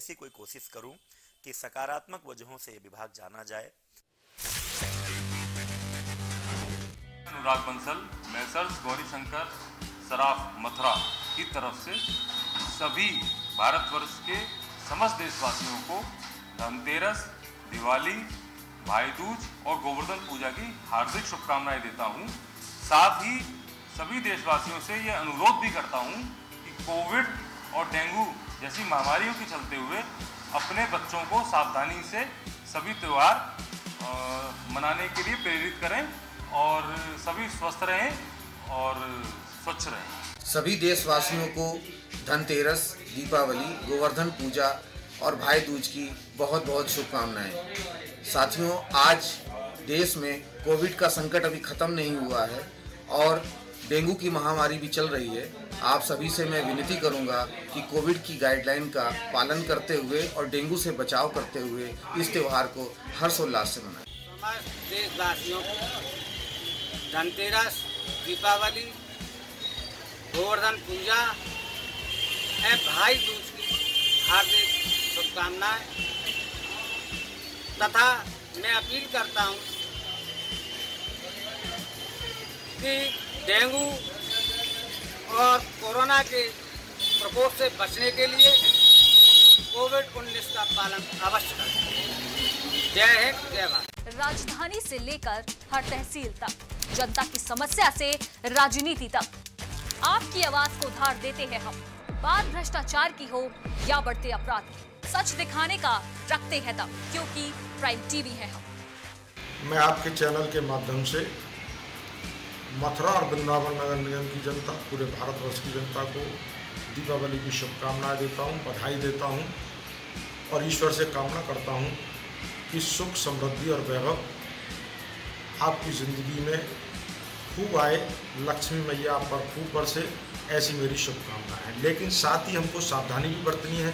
ऐसी कोई कोशिश करूं कि सकारात्मक वजहों से विभाग जाना जाए। अनुराग बंसल, मैं सर गौरीशंकर, सराफ मथुरा की तरफ से सभी भारतवर्ष के समस्त देशवासियों को धनतेरस, दिवाली, भाईदूज और गोवर्धन पूजा की हार्दिक शुभकामनाएं देता हूं। साथ ही सभी देशवासियों से यह अनुरोध भी करता हूं कि कोविड और डेंगू जैसी महामारियों के चलते हुए अपने बच्चों को सावधानी से सभी त्यौहार मनाने के लिए प्रेरित करें और सभी स्वस्थ रहें और स्वच्छ रहें। सभी देशवासियों को धनतेरस, दीपावली, गोवर्धन पूजा और भाई दूज की बहुत बहुत शुभकामनाएं। साथियों, आज देश में कोविड का संकट अभी ख़त्म नहीं हुआ है और डेंगू की महामारी भी चल रही है। आप सभी से मैं विनती करूंगा कि कोविड की गाइडलाइन का पालन करते हुए और डेंगू से बचाव करते हुए इस त्यौहार को हर्षोल्लास से मनाएं। समस्त देशवासियों को धनतेरस, दीपावली, गोवर्धन पूजा, भाई दूज की हार्दिक शुभकामनाएं तथा मैं अपील करता हूं कि डेंगू और कोरोना के प्रकोप से बचने के लिए कोविड-19 का पालन अवश्य करें। जय हिंद, जय भारत। राजधानी से लेकर हर तहसील तक, जनता की समस्या से राजनीति तक, आपकी आवाज को उधार देते हैं हम। बात भ्रष्टाचार की हो या बढ़ते अपराध की, सच दिखाने का रखते हैं तब, क्योंकि प्राइम टीवी है हम। मैं आपके चैनल के माध्यम से मथुरा और वृंदावन नगर निगम की जनता, पूरे भारतवर्ष की जनता को दीपावली की शुभकामनाएं देता हूं, बधाई देता हूं और ईश्वर से कामना करता हूं कि सुख, समृद्धि और वैभव आपकी ज़िंदगी में खूब आए, लक्ष्मी मैया आप पर खूब बरसे, ऐसी मेरी शुभकामना है। लेकिन साथ ही हमको सावधानी भी बरतनी है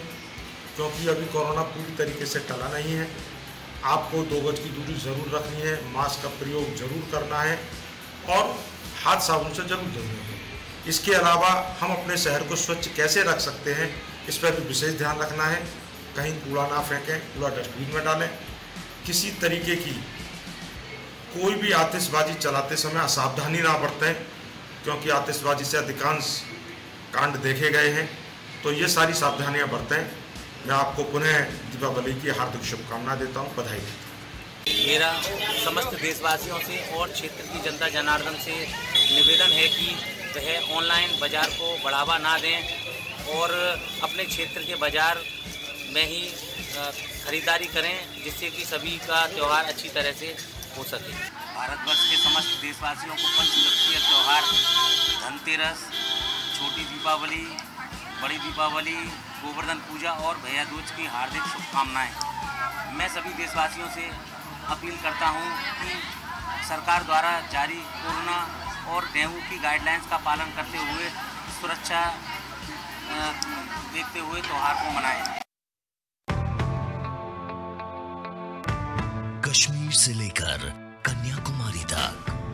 क्योंकि अभी कोरोना पूरी तरीके से टला नहीं है। आपको 2 गज की दूरी ज़रूर रखनी है, मास्क का प्रयोग ज़रूर करना है और हाथ साबुन से जरूर धोने हैं। इसके अलावा हम अपने शहर को स्वच्छ कैसे रख सकते हैं, इस पर भी विशेष ध्यान रखना है। कहीं कूड़ा ना फेंकें, कूड़ा डस्टबिन में डालें। किसी तरीके की कोई भी आतिशबाजी चलाते समय असावधानी ना बरतें क्योंकि आतिशबाजी से अधिकांश कांड देखे गए हैं। तो ये सारी सावधानियां बरतें। मैं आपको पुनः दीपावली की हार्दिक शुभकामनाएं देता हूं, बधाई देता हूं। मेरा समस्त देशवासियों से और क्षेत्र की जनता जनार्दन से निवेदन है कि वह ऑनलाइन बाज़ार को बढ़ावा ना दें और अपने क्षेत्र के बाज़ार में ही खरीदारी करें, जिससे कि सभी का त्यौहार अच्छी तरह से हो सके। भारतवर्ष के समस्त देशवासियों को पंचलक्षीय त्यौहार धनतेरस, छोटी दीपावली, बड़ी दीपावली, गोवर्धन पूजा और भैया दूज की हार्दिक शुभकामनाएं। मैं सभी देशवासियों से अपील करता हूं कि सरकार द्वारा जारी कोरोना और डेंगू की गाइडलाइंस का पालन करते हुए सुरक्षा देखते हुए त्यौहार को मनाएं। कश्मीर से लेकर कन्याकुमारी तक